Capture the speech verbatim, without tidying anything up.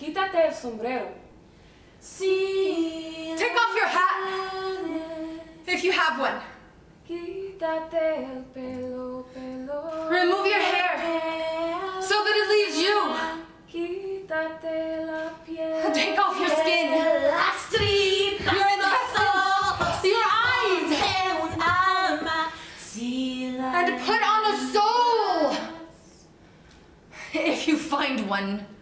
Quítate el sombrero. Sí. Take off your hat, if you have one. Quítate el pelo, pelo. Remove your hair, so that it leaves you. Quítate la piel. Take off your skin. Your intestines. Your eyes. And put on a soul, if you find one.